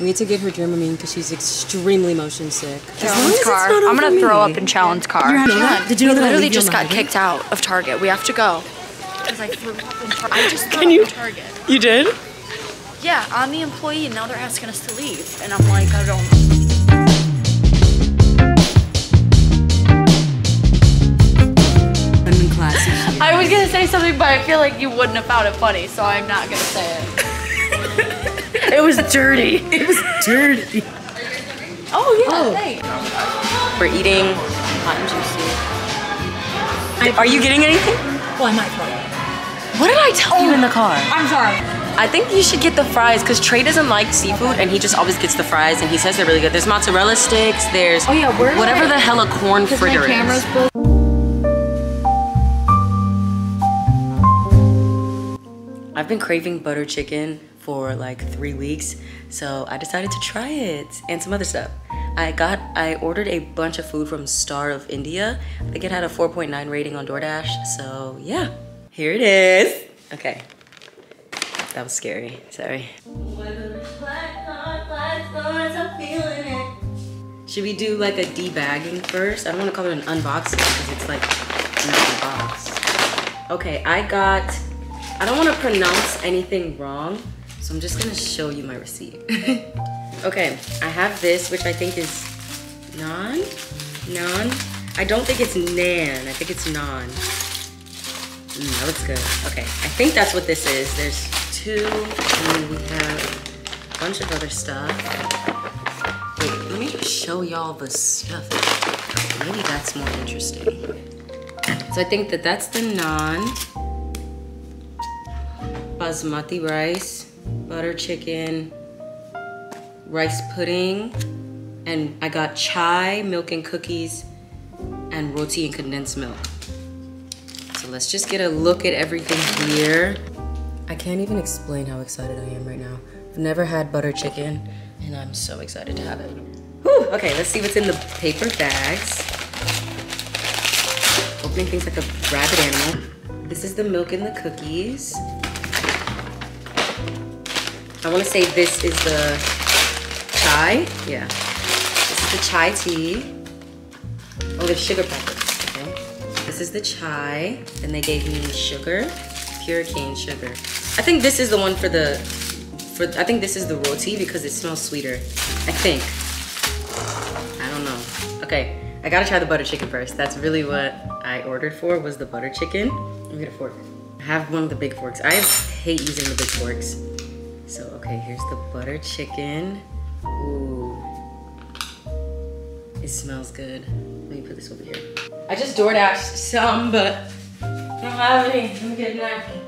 We need to give her Dramamine because she's extremely motion sick. Callan's car. I'm gonna throw up in Callan's car. Did you know that I literally just got kicked out of Target? We have to go. Because I threw up in Target. I just threw up in Target. You did? Yeah, I'm the employee and now they're asking us to leave. And I'm like, I don't know. I was gonna say something, but I feel like you wouldn't have found it funny, so I'm not gonna say it. It was dirty. It was dirty. Oh yeah. Oh. Thanks. We're eating hot and juicy. Are you getting anything? Well, I might try it. What did I tell you in the car? I'm sorry. I think you should get the fries because Trey doesn't like seafood and he just always gets the fries and he says they're really good. There's mozzarella sticks. There's whatever the hell a corn fritter is. I've been craving butter chicken for like 3 weeks, so I decided to try it and some other stuff. I ordered a bunch of food from Star of India. I think it had a 4.9 rating on DoorDash, so yeah. Here it is. Okay. That was scary, sorry. Should we do like a debagging first? I don't wanna call it an unboxing because it's like not in a box. Okay, I don't wanna pronounce anything wrong, so I'm just gonna show you my receipt. Okay, I have this, which I think is non. I don't think it's nan, I think it's non. That looks good. Okay, I think that's what this is. There's two, and we have a bunch of other stuff. Wait, let me show y'all the stuff. Maybe that's more interesting. So I think that's the non. Basmati rice, butter chicken, rice pudding, and I got chai, milk and cookies, and roti and condensed milk. So let's just get a look at everything here. I can't even explain how excited I am right now. I've never had butter chicken, and I'm so excited to have it. Whew, okay, let's see what's in the paper bags. Opening things like a rabbit animal. This is the milk and the cookies. I want to say this is the chai. Yeah. This is the chai tea. Oh, there's sugar packets. Okay. This is the chai. And they gave me sugar. Pure cane sugar. I think this is the one for the... I think this is the roti because it smells sweeter. I think. I don't know. Okay. I gotta try the butter chicken first. That's really what I ordered for was the butter chicken. Let me get a fork. I have one of the big forks. I hate using the big forks. So, okay, here's the butter chicken. Ooh. It smells good. Let me put this over here. I just DoorDashed some, but I don't have any. Let me get a napkin.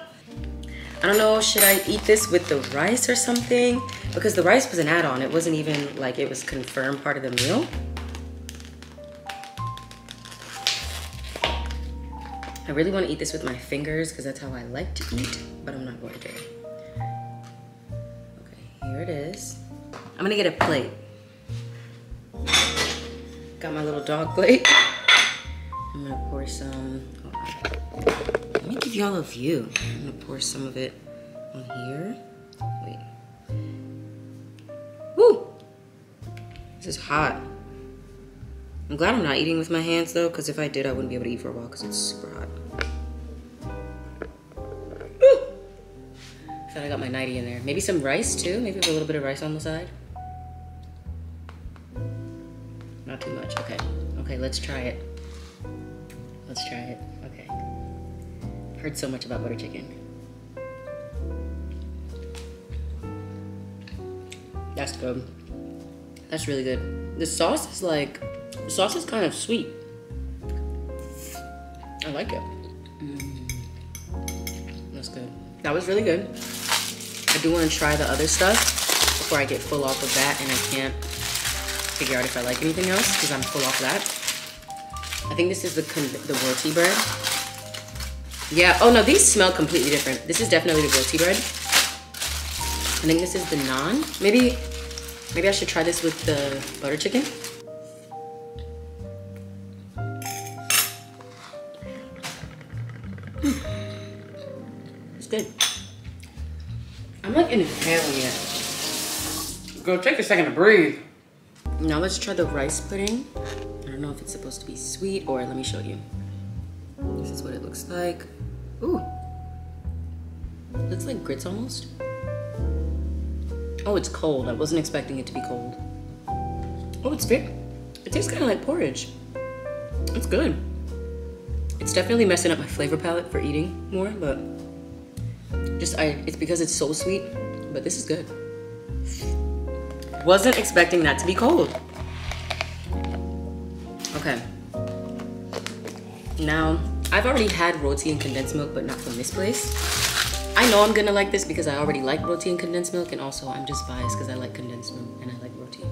I don't know, should I eat this with the rice or something? Because the rice was an add-on. It wasn't even like it was confirmed part of the meal. I really want to eat this with my fingers because that's how I like to eat, but I'm not going to. Okay, here it is. I'm gonna get a plate. Got my little dog plate. I'm gonna pour some. Let me give y'all a view. I'm gonna pour some of it on here. Wait. Woo! This is hot. I'm glad I'm not eating with my hands though, because if I did, I wouldn't be able to eat for a while because it's super hot. Ooh. Thought I got my nightie in there. Maybe some rice too, maybe a little bit of rice on the side. Not too much, okay. Okay, let's try it. Let's try it, okay. I've heard so much about butter chicken. That's good. That's really good. The sauce is like, the sauce is kind of sweet. I like it. That's good. That was really good. I do want to try the other stuff before I get full off of that and I can't figure out if I like anything else because I'm full off that. I think this is the roti bread. Yeah, oh no, these smell completely different. This is definitely the roti bread. I think this is the naan. Maybe I should try this with the butter chicken. It's good. I'm like inhaling it. Girl, take a second to breathe. Now let's try the rice pudding. I don't know if it's supposed to be sweet or let me show you. This is what it looks like. Ooh. Looks like grits almost. Oh, it's cold. I wasn't expecting it to be cold. Oh, it's big. It tastes kind of like porridge. It's good. It's definitely messing up my flavor palette for eating more, but it's because it's so sweet, but this is good. Wasn't expecting that to be cold. Okay. Now, I've already had roti and condensed milk, but not from this place. I know I'm gonna like this because I already like roti and condensed milk, and also I'm just biased because I like condensed milk and I like roti.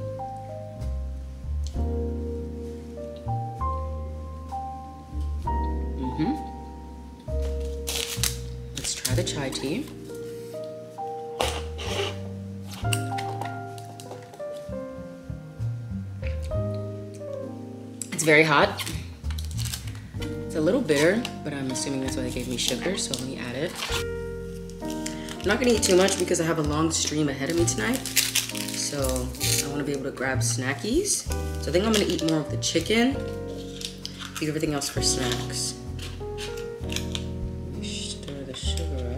Let's try the chai tea. It's very hot. It's a little bitter, but I'm assuming that's why they gave me sugar, so let me add it. I'm not gonna eat too much because I have a long stream ahead of me tonight. So I wanna be able to grab snackies. So I think I'm gonna eat more of the chicken, leave everything else for snacks. Stir the sugar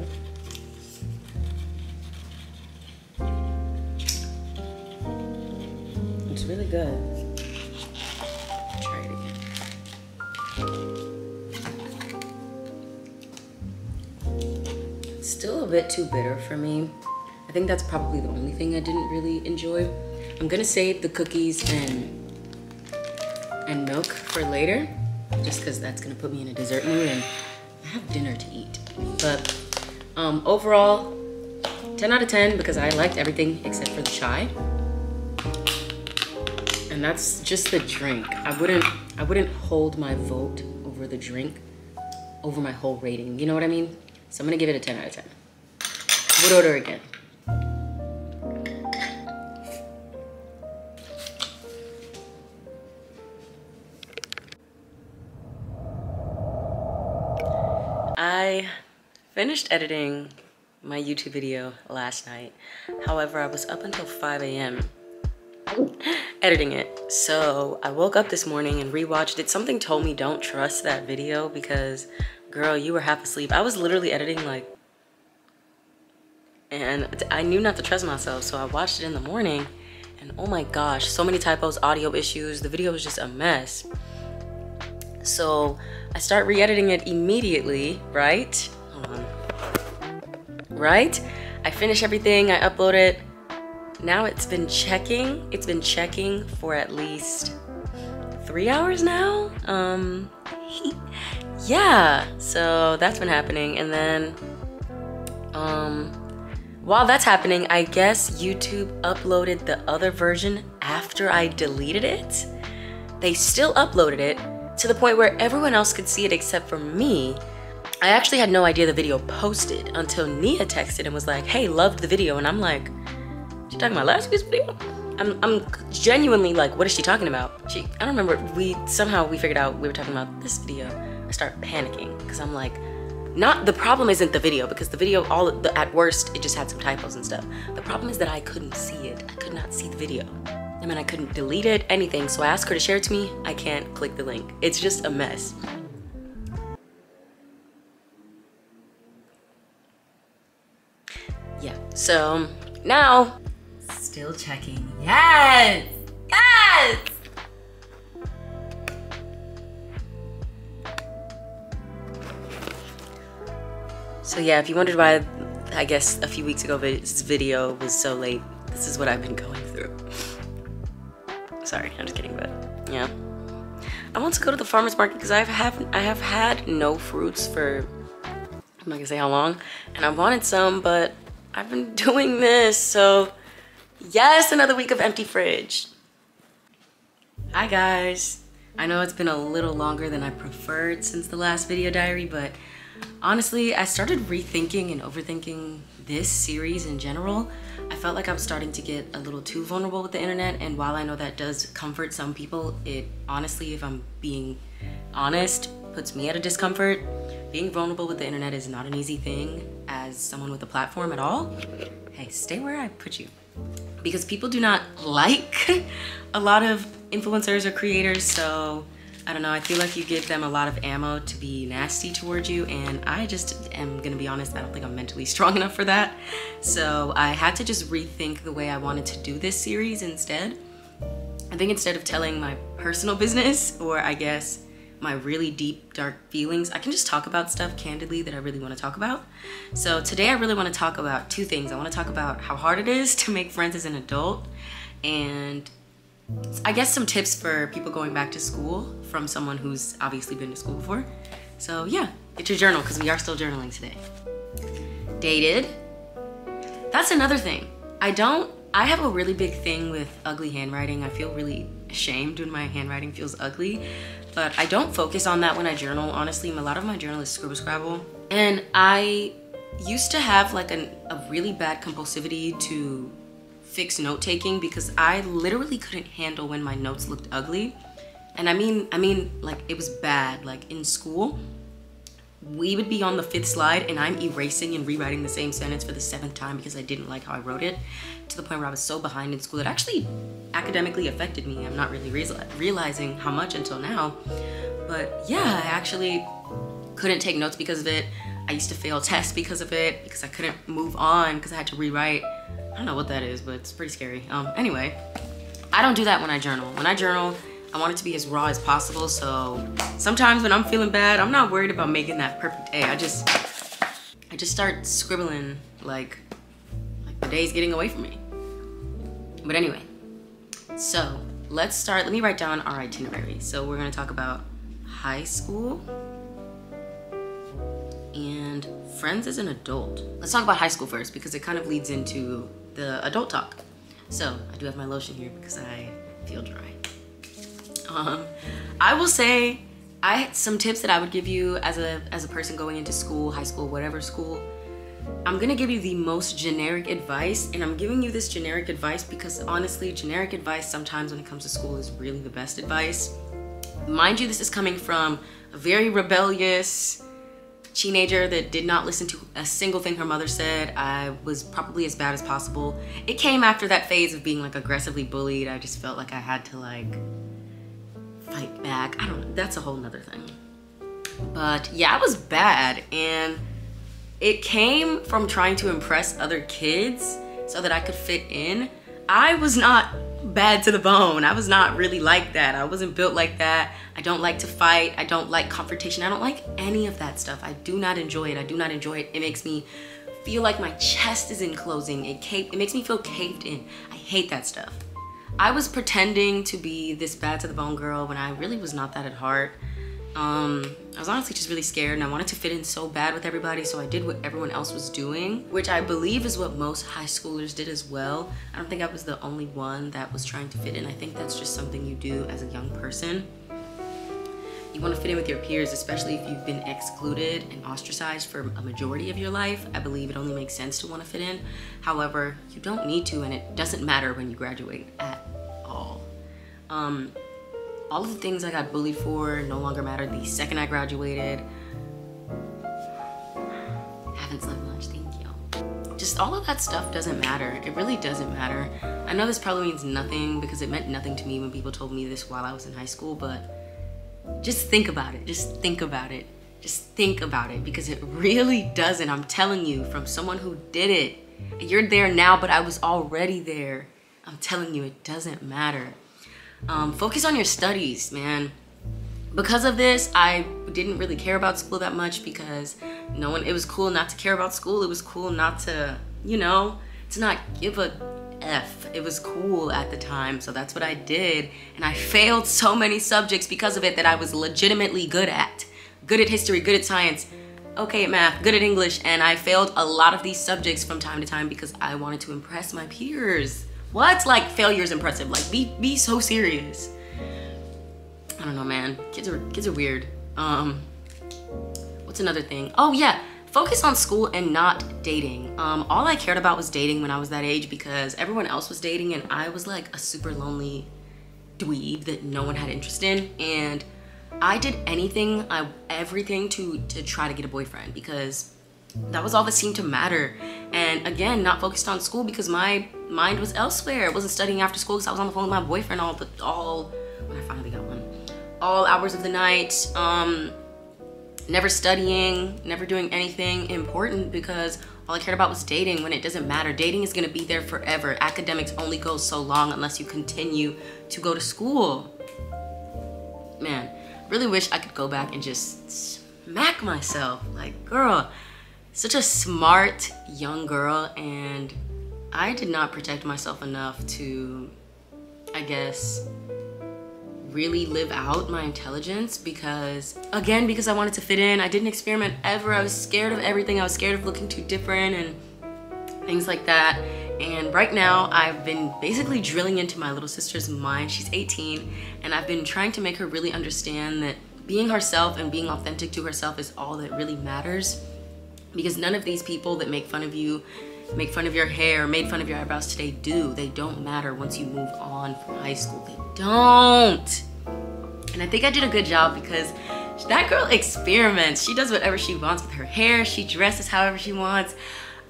up. It's really good. Try it again. It's still a bit too bitter for me. I think that's probably the only thing I didn't really enjoy. I'm gonna save the cookies and milk for later, just because that's gonna put me in a dessert mood and I have dinner to eat. But overall, 10 out of 10 because I liked everything except for the chai. And that's just the drink. I wouldn't hold my vote over the drink, over my whole rating, you know what I mean? So I'm gonna give it a 10 out of 10. Would order again. I finished editing my YouTube video last night. However, I was up until 5 a.m. editing it. So I woke up this morning and rewatched it. Something told me don't trust that video because girl, you were half asleep. I was literally editing like, and I knew not to trust myself, so I watched it in the morning, and oh my gosh, so many typos, audio issues, the video was just a mess. So I start re-editing it immediately, right? Hold on. Right? I finish everything, I upload it. Now it's been checking for at least 3 hours now? Yeah, so that's been happening, and then while that's happening, I guess YouTube uploaded the other version after I deleted it. They still uploaded it to the point where everyone else could see it except for me. I actually had no idea the video posted until Nia texted and was like, hey, loved the video, and I'm like, she talking about last week's video? I'm genuinely like, what is she talking about? I don't remember, somehow we figured out we were talking about this video. I start panicking because I'm like, not the problem isn't the video because the video, at worst, it just had some typos and stuff. The problem is that I couldn't see it. I could not see the video. I mean, I couldn't delete it, anything. So I asked her to share it to me. I can't click the link. It's just a mess. Yeah, so now, still checking. Yes, yes. So yeah, if you wondered why, I guess a few weeks ago this video was so late, this is what I've been going through. Sorry, I'm just kidding, but yeah. I want to go to the farmer's market because I have had no fruits for, I'm not gonna say how long, and I wanted some, but I've been doing this, so yes, another week of empty fridge. Hi guys. I know it's been a little longer than I preferred since the last video diary, but Honestly, I started rethinking and overthinking this series in general. I felt like I'm starting to get a little too vulnerable with the internet, and while I know that does comfort some people, it honestly, if I'm being honest, puts me at a discomfort. Being vulnerable with the internet is not an easy thing as someone with a platform at all. Hey, stay where I put you. Because people do not like a lot of influencers or creators, so I don't know, I feel like you give them a lot of ammo to be nasty towards you, and I just am gonna be honest, I don't think I'm mentally strong enough for that. So I had to just rethink the way I wanted to do this series instead. I think instead of telling my personal business, or I guess my really deep, dark feelings, I can just talk about stuff candidly that I really wanna talk about. So today I really wanna talk about two things. I wanna talk about how hard it is to make friends as an adult, and I guess some tips for people going back to school from someone who's obviously been to school before. So yeah, get your journal because we are still journaling today. Dated. That's another thing. I have a really big thing with ugly handwriting. I feel really ashamed when my handwriting feels ugly, but I don't focus on that when I journal. Honestly, a lot of my journal is scribble. And I used to have like a really bad compulsivity to fix note-taking because I literally couldn't handle when my notes looked ugly. And I mean, like it was bad. Like in school, we would be on the 5th slide and I'm erasing and rewriting the same sentence for the 7th time because I didn't like how I wrote it, to the point where I was so behind in school. It actually academically affected me. I'm not really realizing how much until now, but yeah, I actually couldn't take notes because of it. I used to fail tests because of it, because I couldn't move on because I had to rewrite. I don't know what that is, but it's pretty scary. Anyway, I don't do that when I journal. When I journal, I want it to be as raw as possible. So sometimes when I'm feeling bad, I'm not worried about making that perfect day. I just start scribbling like the day's getting away from me. But anyway, so let's start. Let me write down our itinerary. So we're gonna talk about high school and friends as an adult. Let's talk about high school first because it kind of leads into the adult talk. So I do have my lotion here because I feel dry. I will say I had some tips that I would give you as a person going into school, high school, whatever school. I'm gonna give you the most generic advice, and I'm giving you this generic advice because honestly, generic advice sometimes when it comes to school is really the best advice. Mind you, this is coming from a very rebellious teenager that did not listen to a single thing her mother said. I was probably as bad as possible. It came after that phase of being like aggressively bullied. I just felt like I had to like fight back. I don't know, that's a whole nother thing. But yeah, I was bad, and it came from trying to impress other kids so that I could fit in. I was not bad to the bone. I was not really like that. I wasn't built like that. I don't like to fight. I don't like confrontation. I don't like any of that stuff. I do not enjoy it. I do not enjoy it. It makes me feel like my chest is enclosing. It makes me feel caved in. I hate that stuff. I was pretending to be this bad to the bone girl when I really was not that at heart. I was honestly just really scared, and I wanted to fit in so bad with everybody, so I did what everyone else was doing, which I believe is what most high schoolers did as well. I don't think I was the only one that was trying to fit in. I think that's just something you do as a young person. You want to fit in with your peers, especially if you've been excluded and ostracized for a majority of your life. I believe it only makes sense to want to fit in. However, you don't need to, and it doesn't matter when you graduate at all. All of the things I got bullied for no longer mattered the second I graduated. Haven't slept much, thank you. Just all of that stuff doesn't matter. It really doesn't matter. I know this probably means nothing because it meant nothing to me when people told me this while I was in high school, but just think about it. Just think about it. Just think about it, because it really doesn't. I'm telling you, from someone who did it. You're there now, but I was already there. I'm telling you, it doesn't matter. Focus on your studies, man. Because of this, I didn't really care about school that much because it was cool not to care about school. It was cool not to, to not give a F. It was cool at the time, so that's what I did, and I failed so many subjects because of it that I was legitimately good at. Good at history, good at science, okay at math, good at English, and I failed a lot of these subjects from time to time because I wanted to impress my peers. What? Like, failure's impressive. Like, be so serious. I don't know, man. Kids are weird. What's another thing? Oh yeah, focus on school and not dating. All I cared about was dating when I was that age because everyone else was dating and I was like a super lonely dweeb that no one had interest in. And I did everything to try to get a boyfriend because that was all that seemed to matter. And again, not focused on school because my mind was elsewhere. I wasn't studying after school because I was on the phone with my boyfriend when I finally got one, all hours of the night. Never studying, never doing anything important because all I cared about was dating when it doesn't matter. Dating is gonna be there forever. Academics only go so long unless you continue to go to school. Man, really wish I could go back and just smack myself. Like, girl, such a smart young girl, and I did not protect myself enough to, I guess, really live out my intelligence because I wanted to fit in. I didn't experiment ever. I was scared of everything. I was scared of looking too different and things like that. And right now I've been basically drilling into my little sister's mind. She's 18 and I've been trying to make her really understand that being herself and being authentic to herself is all that really matters, because none of these people that make fun of you, make fun of your hair, made fun of your eyebrows today do. They don't matter once you move on from high school. They don't. And I think I did a good job because that girl experiments. She does whatever she wants with her hair. She dresses however she wants.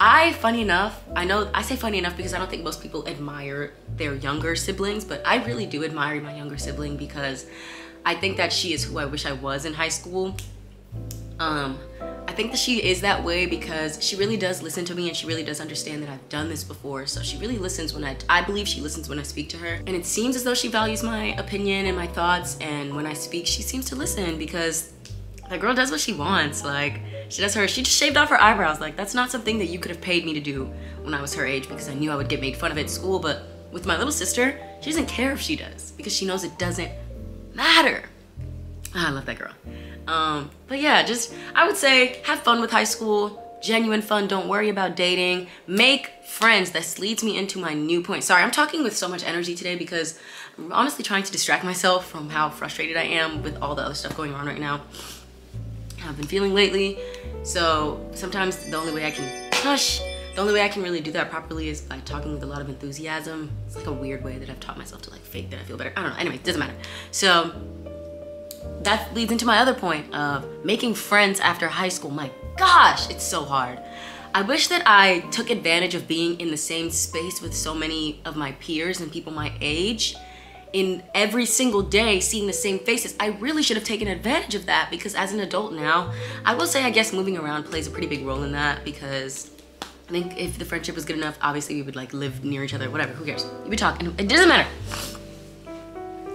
Funny enough, I know I say funny enough because I don't think most people admire their younger siblings, but I really do admire my younger sibling because I think that she is who I wish I was in high school. I think that she is that way because she really does listen to me and she really does understand that I've done this before. So she really listens when I believe she listens when I speak to her. And it seems as though she values my opinion and my thoughts, and when I speak, she seems to listen because that girl does what she wants. Like, she just shaved off her eyebrows. Like, that's not something that you could have paid me to do when I was her age because I knew I would get made fun of at school. But with my little sister, she doesn't care if she does because she knows it doesn't matter. Oh, I love that girl. But yeah, I would say have fun with high school, genuine fun. Don't worry about dating, make friends. This leads me into my new point. Sorry, I'm talking with so much energy today because I'm honestly trying to distract myself from how frustrated I am with all the other stuff going on right now. I've been feeling lately. So sometimes the only way I can really do that properly is by talking with a lot of enthusiasm. It's like a weird way that I've taught myself to like fake that I feel better. I don't know, anyway, it doesn't matter. So that leads into my other point of making friends after high school. My gosh, it's so hard. I wish that I took advantage of being in the same space with so many of my peers and people my age, in every single day, seeing the same faces. I really should have taken advantage of that because as an adult now, I will say, I guess moving around plays a pretty big role in that because I think if the friendship was good enough, obviously we would like live near each other, whatever, who cares? You would talk and it doesn't matter.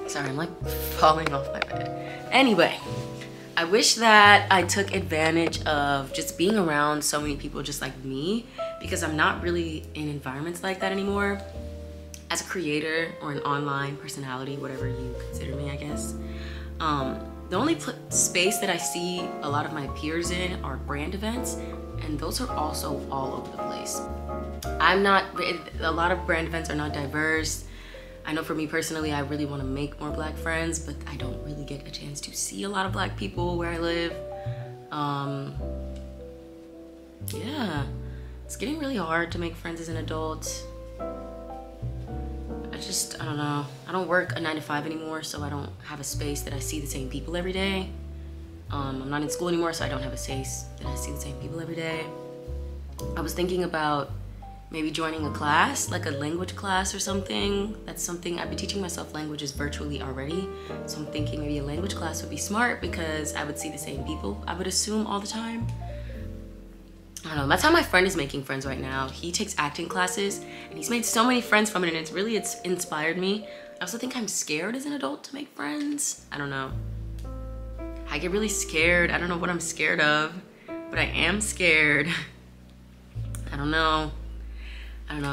Sorry, I'm like falling off my bed. Anyway, I wish that I took advantage of just being around so many people just like me because I'm not really in environments like that anymore. As a creator or an online personality, whatever you consider me, I guess. The only space that I see a lot of my peers in are brand events, and those are also all over the place. A lot of brand events are not diverse. I know for me personally, I really want to make more black friends, but I don't really get a chance to see a lot of black people where I live. Yeah, it's getting really hard to make friends as an adult. I don't know. I don't work a 9-to-5 anymore, so I don't have a space that I see the same people every day. I'm not in school anymore, so I don't have a space that I see the same people every day. I was thinking about maybe joining a class, like a language class or something. That's something, I've been teaching myself languages virtually already. So I'm thinking maybe a language class would be smart because I would see the same people, I would assume, all the time. I don't know, that's how my friend is making friends right now. He takes acting classes and he's made so many friends from it, and it's inspired me. I also think I'm scared as an adult to make friends. I don't know. I get really scared. I don't know what I'm scared of, but I am scared. I don't know.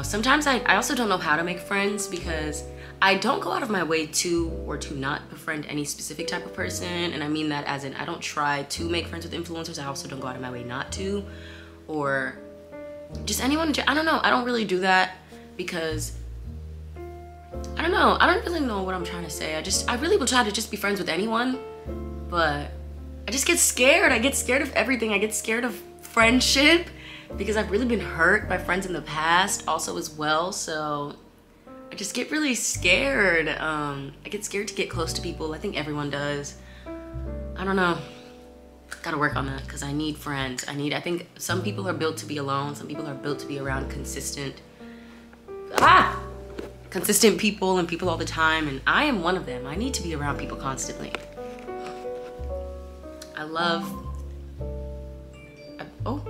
Sometimes I also don't know how to make friends because I don't go out of my way to not befriend any specific type of person. And I mean that as in I don't try to make friends with influencers. I also don't go out of my way not to, or just anyone. I don't know. I don't really do that because I don't know. I don't really know what I'm trying to say. I really will try to just be friends with anyone, but I I just get scared. I get scared of everything. I get scared of friendship because I've really been hurt by friends in the past also as well. So I just get really scared. I get scared to get close to people. I think everyone does. I don't know. Gotta work on that because I need friends. I think some people are built to be alone. Some people are built to be around consistent people and people all the time, and I am one of them. I need to be around people constantly. I love, oh.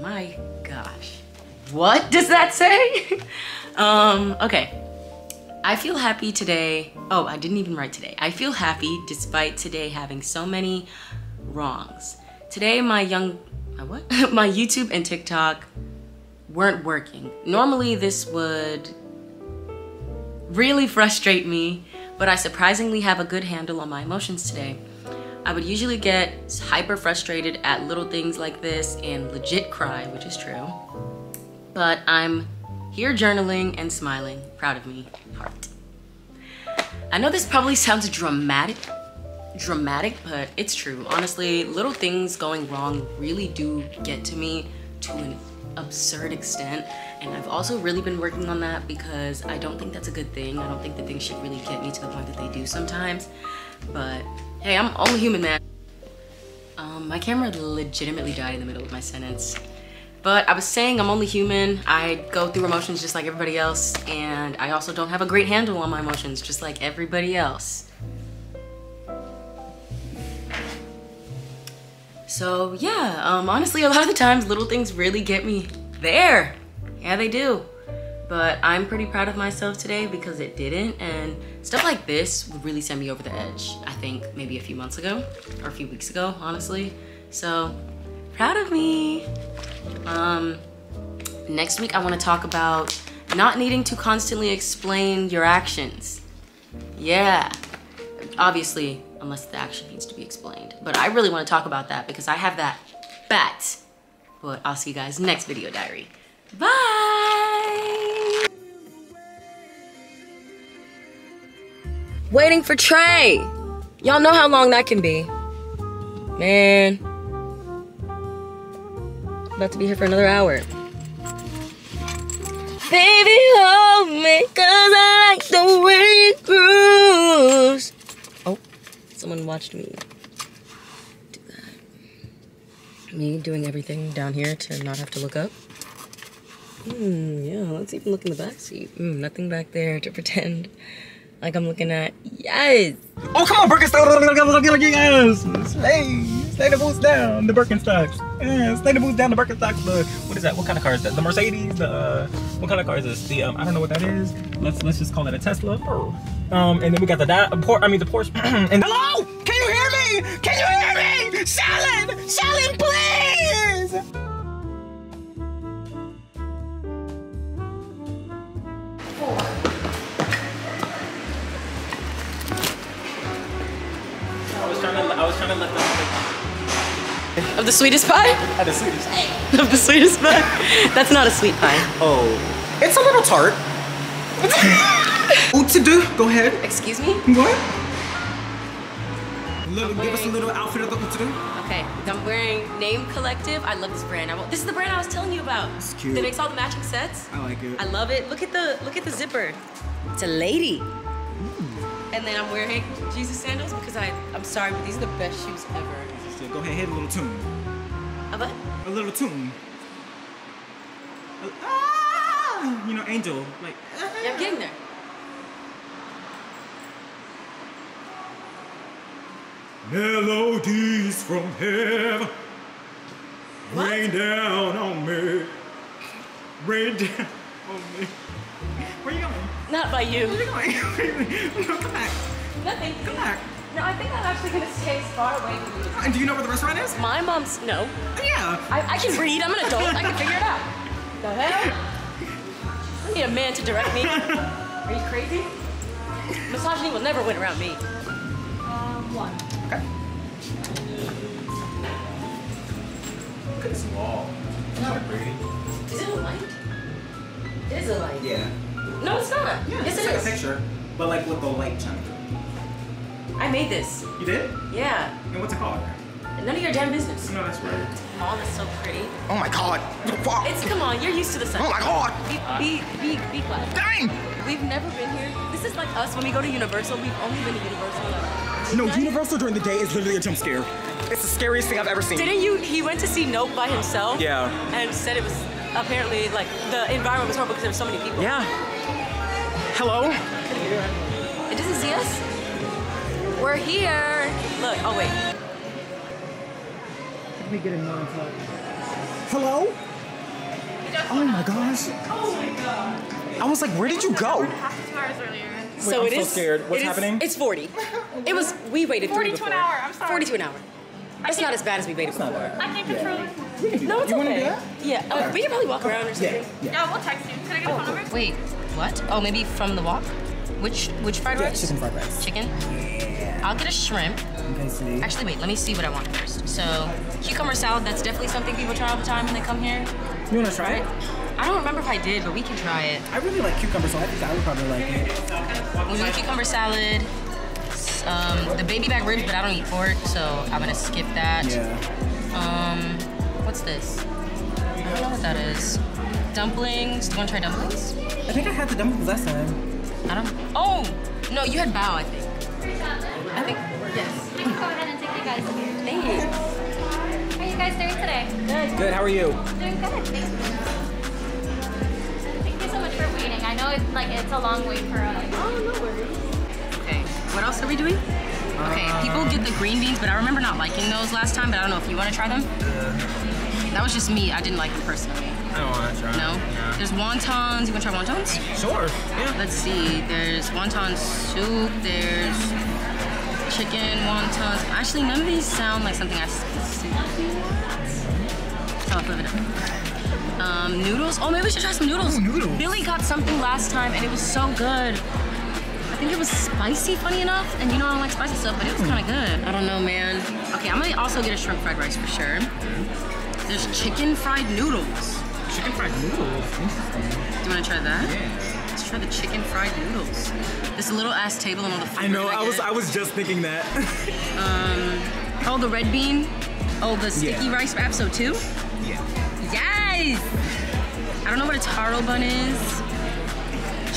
My gosh, what does that say? Okay, I feel happy today. Oh, I didn't even write today. I feel happy despite today having so many wrongs. Today my YouTube and TikTok weren't working. Normally this would really frustrate me, but I surprisingly have a good handle on my emotions today. I would usually get hyper frustrated at little things like this and legit cry, which is true. But I'm here journaling and smiling, proud of me, heart. I know this probably sounds dramatic, but it's true. Honestly, little things going wrong really do get to me to an absurd extent, and I've also really been working on that because I don't think that's a good thing. I don't think that things should really get me to the point that they do sometimes, but hey, I'm only human, man. My camera legitimately died in the middle of my sentence, but I was saying I'm only human. I go through emotions just like everybody else, and I also don't have a great handle on my emotions just like everybody else. So yeah, honestly, a lot of the times little things really get me there. Yeah, they do. But I'm pretty proud of myself today because it didn't, and stuff like this would really send me over the edge, I think maybe a few months ago or a few weeks ago, honestly. So proud of me. Next week I want to talk about not needing to constantly explain your actions. Yeah, obviously, unless the action needs to be explained. But I really want to talk about that because I have that bat. But I'll see you guys next video diary. Bye! Waiting for Trey! Y'all know how long that can be. Man. About to be here for another hour. Baby, hold me, cause I like the way you cruise. Someone watched me do that. Me doing everything down here to not have to look up. Yeah, let's even look in the back seat. Nothing back there to pretend like I'm looking at. Yes! Oh, come on, Birkenstocks! Yes! Stay the boots down, the Birkenstocks. Yeah, stay the boots down, the Birkenstocks. The, what is that? What kind of car is that? The Mercedes? The, what kind of car is this? The, I don't know what that is. Let's just call it a Tesla. And then we got the Porsche. And hello? Can you hear me? Can you hear me? Shallon! Shallon, please! I was trying to let them think. Of the sweetest pie? Of the sweetest pie. Of the sweetest pie? That's not a sweet pie. Oh. It's a little tart. What to do? Go ahead. Excuse me? Go ahead. Give us a little outfit of the what to do. Okay, I'm wearing Name Collective. I love this brand. This is the brand I was telling you about. It's cute. That makes all the matching sets. I like it. I love it. Look at the zipper. It's a lady. And then I'm wearing Jesus sandals because I'm sorry, but these are the best shoes ever. So go ahead, hit a little tune. A what? A little tune. You know, angel, like. Yeah, I'm getting there. Melodies from heaven, what? Rain down on me, rain down on me. Where you going? Not by you. Where you going? No, come back. Nothing. Come back. No, I think I'm actually gonna stay as far away from you. And do you know where the restaurant is? My mom's, no. Yeah. I can read, I'm an adult, I can figure it out. Go ahead. I need a man to direct me. Are you crazy? Misogyny will never win around me. One. Okay. Look at this wall. No. Is it a light? It is a light. Yeah. No, it's not. Yeah, it's a picture, but like with the light chunk. I made this. You did? Yeah. And what's it called? None of your damn business. No, that's right. Mom is so pretty. Oh my God. Fuck. It's, come on, you're used to the sun. Oh my God. Be quiet. Dang! We've never been here. This is like us when we go to Universal. We've only been to Universal. No, Universal during the day is literally a jump scare. It's the scariest thing I've ever seen. Didn't you, he went to see Nope by himself? Yeah. And said it was, apparently, like, the environment was horrible because there were so many people. Yeah. Hello? It doesn't see us? We're here. Look, oh wait. We get a non-plug. Hello? Oh my gosh. Oh my God. I was like, where did you go? Half 2 hours earlier. Wait, so I'm so scared. What's happening? It's 40. It was, we waited 40 to an hour, I'm sorry. 40 to an hour. It's not as bad as we waited for. I can't control it. We can do that. No, it's okay. You want to do that? Yeah, we can probably walk around or something. Yeah, we'll text you. Can I get a phone number? Wait, what? Oh, maybe from the walk? Which fried rice? Chicken fried rice. Chicken? Yeah. I'll get a shrimp. Okay, actually, wait, let me see what I want first. So, cucumber salad, that's definitely something people try all the time when they come here. You want to try it? I don't remember if I did, but we can try it. I really like cucumber, so I think I would probably like it. We want cucumber salad, the baby back ribs, but I don't eat pork, so I'm gonna skip that. Yeah. What's this? I don't know what that is. Dumplings, do you wanna try dumplings? I think I had the dumplings last time. I don't, oh, no, you had bao, I think. I think, yes. I can go ahead and take you guys here. Thanks. How are you guys doing today? Good. Good, how are you? Doing good, thank you. Thank you so much for waiting. I know it's like, it's a long wait for us. Oh, no worries. Okay, what else are we doing? Okay, people get the green beans, but I remember not liking those last time, but I don't know if you want to try them? That was just me, I didn't like them personally. I don't want to try. No? Yeah. There's wontons. You want to try wontons? Sure. Yeah. Let's see. There's wonton soup. There's chicken wontons. Actually, none of these sound like something I see. Oh, flip it up. Noodles. Oh, maybe we should try some noodles. Ooh, noodles. Billy got something last time, and it was so good. I think it was spicy, funny enough. And you know I don't like spicy stuff, but it was kind of good. I don't know, man. Okay, I'm going to also get a shrimp fried rice for sure. There's chicken fried noodles. Chicken fried noodles? Interesting. Do you want to try that? Yeah. Let's try the chicken fried noodles. This little ass table and all the food. I know, I was just thinking that. Oh, the red bean. Oh, the sticky rice wrap, so too? Yeah. Yes! I don't know what a taro bun is.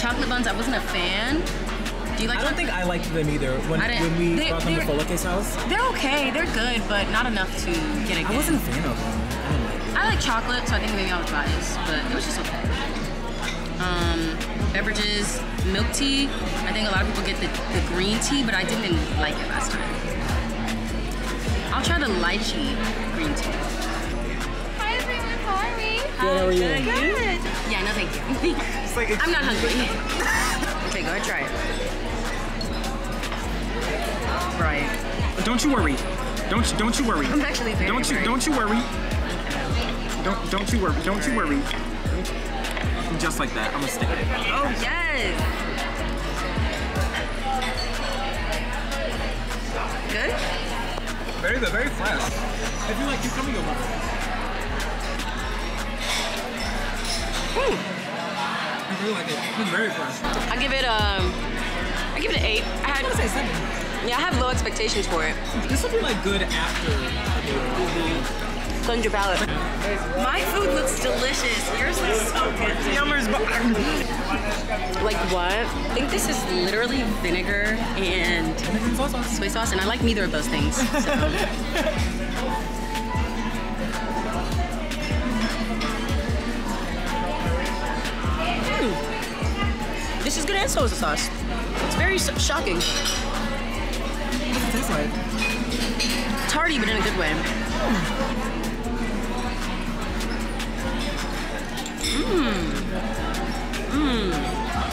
Chocolate buns, I wasn't a fan. Do you like chocolate? I don't think I liked them either when we brought them to Foloke's house. They're okay, they're good, but not enough to get a good. I wasn't a fan of them. I like chocolate, so I think maybe I would buy this, but it was just okay. Beverages, milk tea. I think a lot of people get the green tea, but I didn't like it last time. I'll try the lychee green tea. Hi everyone, how are we? How are you? Good. Yeah, no thank you. It's like I'm not hungry. Okay, go ahead, try it. Right. Don't you worry. Don't you worry. I'm actually very don't you worry. Don't you worry, don't you worry. Just like that, I'm gonna stick it. Oh, yes! Good? Very good, very fresh. I feel like you're coming over. Ooh! I really like it, it's very fresh. I give it an 8. I was gonna say 7. Yeah, I have low expectations for it. This will be like good after your palate. My food looks delicious. Yours looks so good. Yummers. Like what? I think this is literally vinegar and soy sauce, and I like neither of those things. So. This is good and soy sauce. It's very shocking. What does it taste like? Tarty, but in a good way.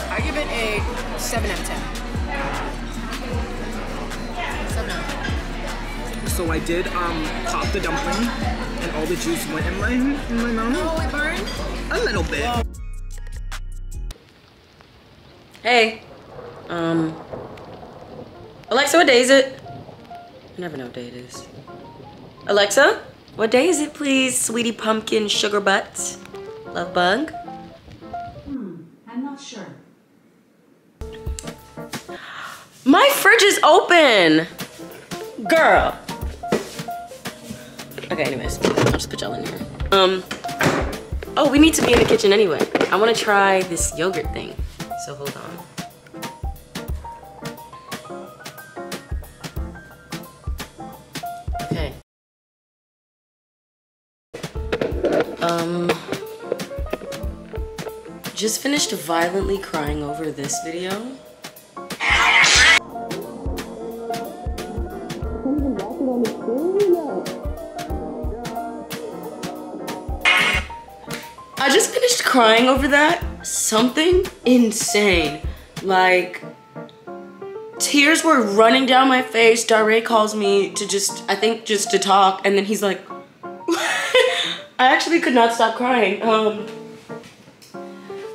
I give it a 7 out of 10. 7 out of 10. So I did pop the dumpling, and all the juice went in my mouth. Oh, it burned? A little bit. Whoa. Hey. Alexa, what day is it? I never know what day it is. Alexa, what day is it, please, sweetie pumpkin sugar butt? Love bug? I'm not sure. My fridge is open, girl. Okay, anyways, I'll just put y'all in here. Oh, we need to be in the kitchen anyway. I wanna try this yogurt thing, so hold on. Okay. Just finished violently crying over this video. I just finished crying over that. Something insane. Like, tears were running down my face. Dare calls me to just to talk. And then he's like, I actually could not stop crying.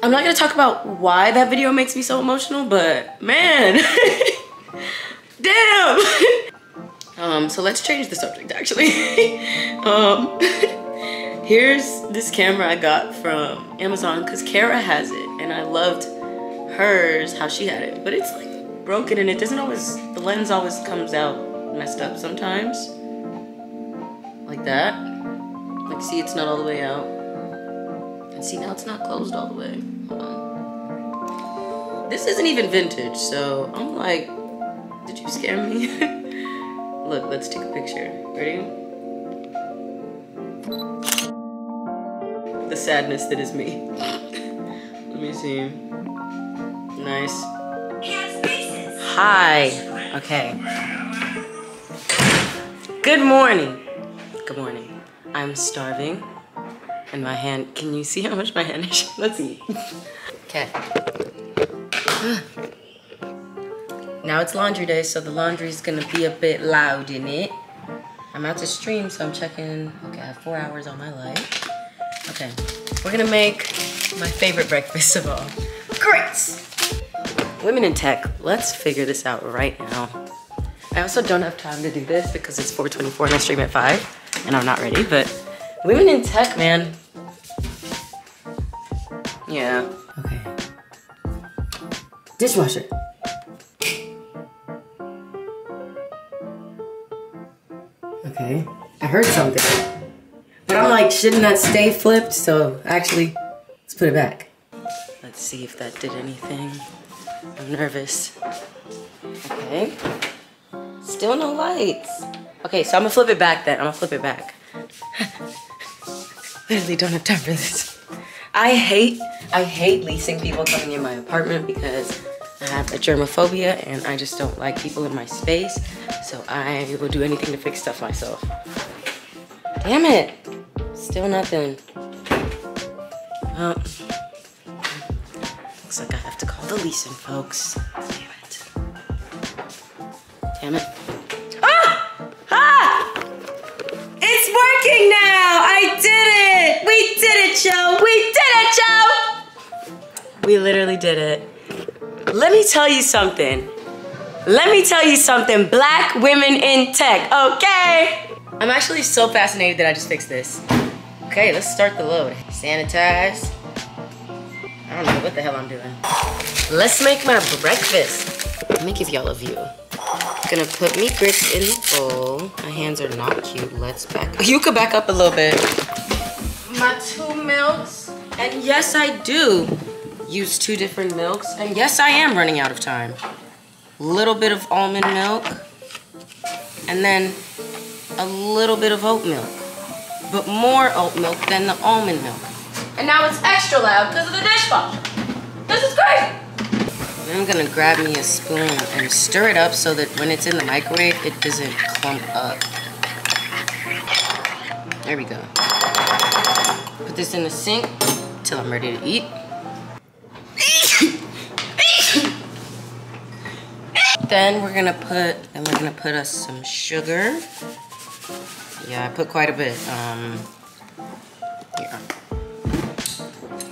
I'm not gonna talk about why that video makes me so emotional, but man, damn. So let's change the subject actually. Here's this camera I got from Amazon because Kara has it and I loved hers, how she had it. But it's like broken and it doesn't always, the lens always comes out messed up sometimes. Like that. Like see, it's not all the way out. And see, now it's not closed all the way. Hold on. This isn't even vintage, so I'm like, did you scare me? Look, let's take a picture. Ready? The sadness that is me. Let me see. Nice. Hi. Okay. Good morning. Good morning. I'm starving. And my hand, can you see how much my hand is? Let's eat. Okay. Now it's laundry day, so the laundry's gonna be a bit loud in it. I'm out to stream, so I'm checking. Okay, I have 4 hours on my life. Okay, we're gonna make my favorite breakfast of all. Grits! Women in tech, let's figure this out right now. I also don't have time to do this because it's 4:24 and I stream at 5 and I'm not ready, but women in tech, man. Yeah. Okay. Dishwasher. Okay, I heard something. But I'm like, shouldn't that stay flipped? So actually, let's put it back. Let's see if that did anything. I'm nervous. Okay. Still no lights. Okay, so I'm gonna flip it back then. I'm gonna flip it back. Literally don't have time for this. I hate leasing people coming in my apartment because I have a germophobia and I just don't like people in my space. So I will do anything to fix stuff myself. Damn it. Still nothing. Well, looks like I have to call the leasing folks. Damn it. Damn it. Ah! Ah! It's working now! I did it! We did it, yo! We did it, yo! We literally did it. Let me tell you something. Let me tell you something. Black women in tech, okay? I'm actually so fascinated that I just fixed this. Okay, let's start the load. Sanitize. I don't know what the hell I'm doing. Let's make my breakfast. Let me give y'all a view. I'm gonna put me grits in the bowl. My hands are not cute. Let's back up. You could back up a little bit. My 2 milks. And yes, I do use 2 different milks. And yes, I am running out of time. Little bit of almond milk. And then a little bit of oat milk. But more oat milk than the almond milk. And now it's extra loud because of the dishwasher. This is crazy. I'm gonna grab me a spoon and stir it up so that when it's in the microwave, it doesn't clump up. There we go. Put this in the sink till I'm ready to eat. Then we're gonna put us some sugar. Yeah, I put quite a bit. Yeah.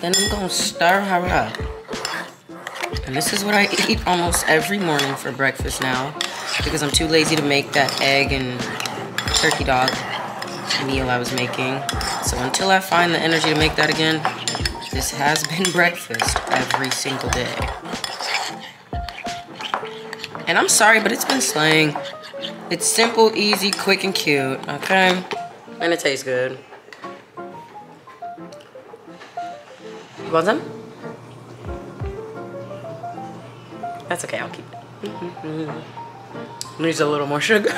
Then I'm gonna stir her up. And this is what I eat almost every morning for breakfast now because I'm too lazy to make that egg and turkey dog meal I was making. So until I find the energy to make that again, this has been breakfast every single day. And I'm sorry, but it's been slang. It's simple, easy, quick, and cute, okay? And it tastes good. Want some? That's okay, I'll keep it. Needs a little more sugar.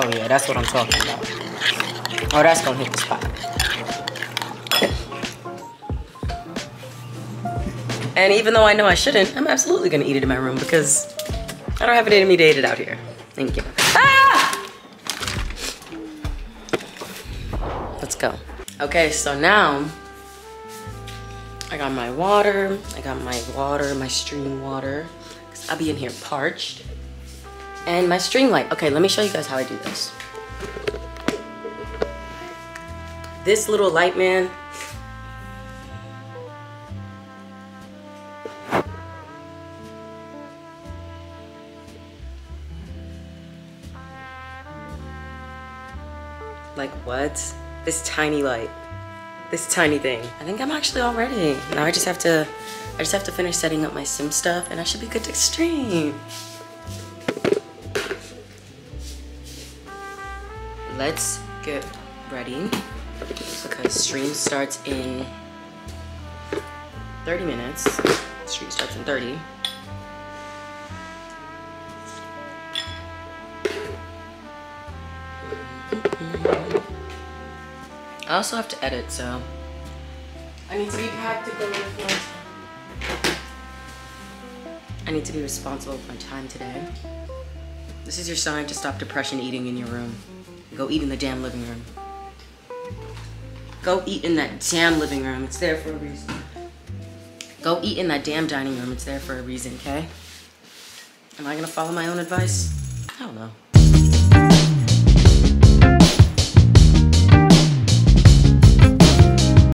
Oh yeah, that's what I'm talking about. Oh, that's gonna hit the spot. And even though I know I shouldn't, I'm absolutely gonna eat it in my room because I don't have it in me to eat it out here. Thank you. Ah! Let's go. Okay, so now I got my water. I got my water, my stream water, because I'll be in here parched. And my string light. Okay, let me show you guys how I do this. This little light, man. Like what? This tiny light. This tiny thing. I think I'm actually all ready. Now I just have to finish setting up my sim stuff and I should be good to stream. Let's get ready because stream starts in 30 minutes. Stream starts in 30. I also have to edit, so I need to be practical with my time. I need to be responsible with my time today. This is your sign to stop depression eating in your room. Go eat in the damn living room. Go eat in that damn living room. It's there for a reason. Go eat in that damn dining room. It's there for a reason, okay? Am I gonna follow my own advice? I don't know.